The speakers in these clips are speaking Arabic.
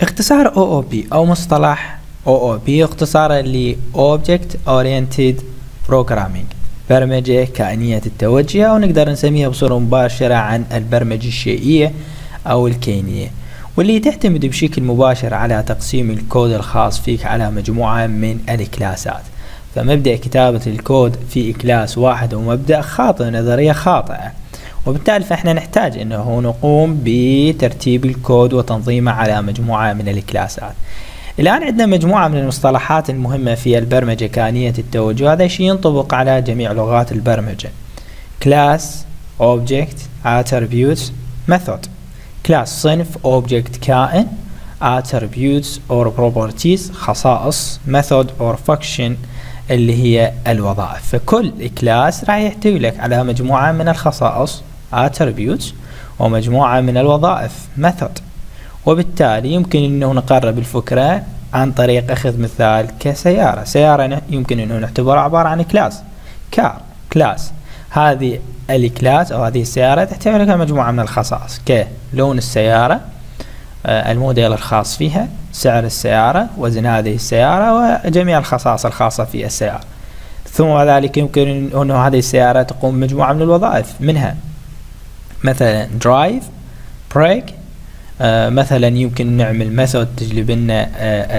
اختصار OOP أو مصطلح OOP اختصارا ل Object Oriented Programming، برمجة كائنية التوجه، أو نقدر نسميها بصورة مباشرة عن البرمجة الشيئية أو الكينية، واللي تعتمد بشكل مباشر على تقسيم الكود الخاص فيك على مجموعة من الكلاسات. فمبدأ كتابة الكود في كلاس واحد ومبدأ خاطئ، نظرية خاطئة، وبالتالي فإحنا نحتاج أنه نقوم بترتيب الكود وتنظيمه على مجموعة من الكلاسات. الآن عندنا مجموعة من المصطلحات المهمة في البرمجة كائنية التوجه، هذا الشيء ينطبق على جميع لغات البرمجة. class، object، attributes، method. class صنف، object كائن، attributes or properties خصائص، method or function اللي هي الوظائف. فكل كلاس راح يحتوي لك على مجموعة من الخصائص attributes ومجموعة من الوظائف method، وبالتالي يمكن انه نقرب الفكرة عن طريق اخذ مثال كسيارة. سيارة يمكن انه نعتبرها عبارة عن كلاس car class. هذه الكلاس او هذه السيارة تحتوي لك على مجموعة من الخصائص كلون السيارة، الموديل الخاص فيها، سعر السيارة، وزن هذه السيارة، وجميع الخصائص الخاصة في السيارة. ثم ذلك يمكن أن هذه السيارة تقوم بمجموعة من الوظائف، منها مثلا drive، brake. مثلا يمكن نعمل method تجلب لنا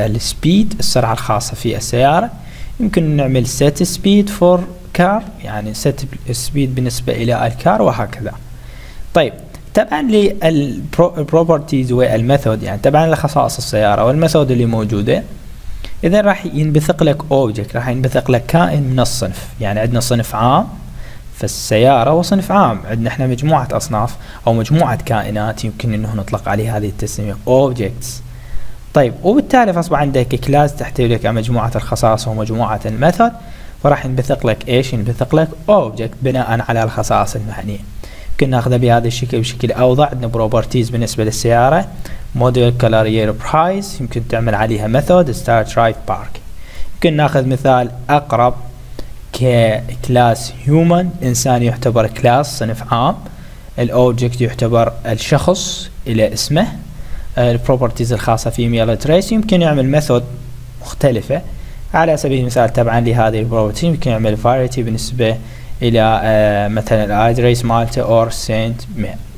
السبيد، السرعة الخاصة في السيارة. يمكن نعمل set speed for car، يعني set speed بالنسبة إلى الكار، وهكذا. طيب طبعا للبروبرتيز والميثود، يعني طبعا لخصائص السياره والميثود اللي موجوده، اذا راح ينبثق لك اوبجكت، راح ينبثق لك كائن من الصنف. يعني عندنا صنف عام فالسياره، وصنف عام عندنا احنا مجموعه اصناف او مجموعه كائنات يمكن انه نطلق عليه هذه التسميه اوبجكتس. طيب وبالتالي فاصبح عندك كلاس تحتوي لك على مجموعه الخصائص ومجموعه الميثود، فراح ينبثق لك ايش؟ ينبثق لك اوبجكت بناء على الخصائص المعنيه. يمكن ناخذها بهذا الشكل بشكل اوضح. عندنا بروبرتيز بالنسبه للسياره، موديل، كلر، يير، برايس، يمكن تعمل عليها ميثود ستارت، درايف، بارك. يمكن ناخذ مثال اقرب ككلاس هيومن، انسان يعتبر كلاس صنف عام، الاوبجكت يعتبر الشخص الى اسمه، البروبرتيز الخاصه في ميل تريس. يمكن يعمل ميثود مختلفه على سبيل المثال تبعا لهذه البروبرتي، يمكن يعمل فاريتي بالنسبه الى مثلا الادريس مالته اور سنت ميل.